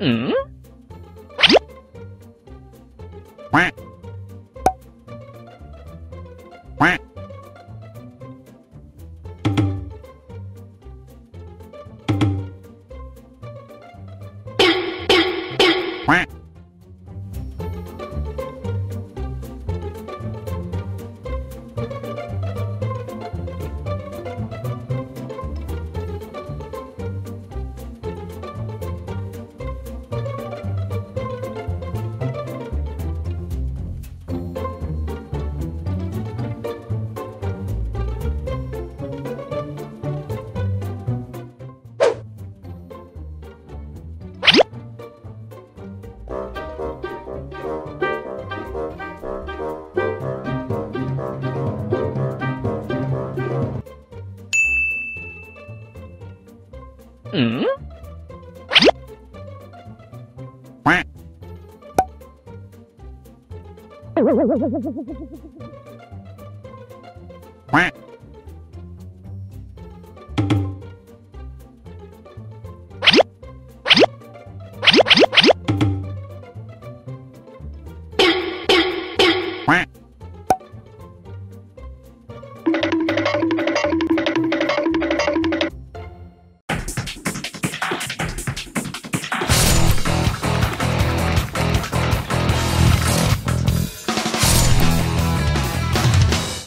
Mm? Quack. Quack. Mm? Quack.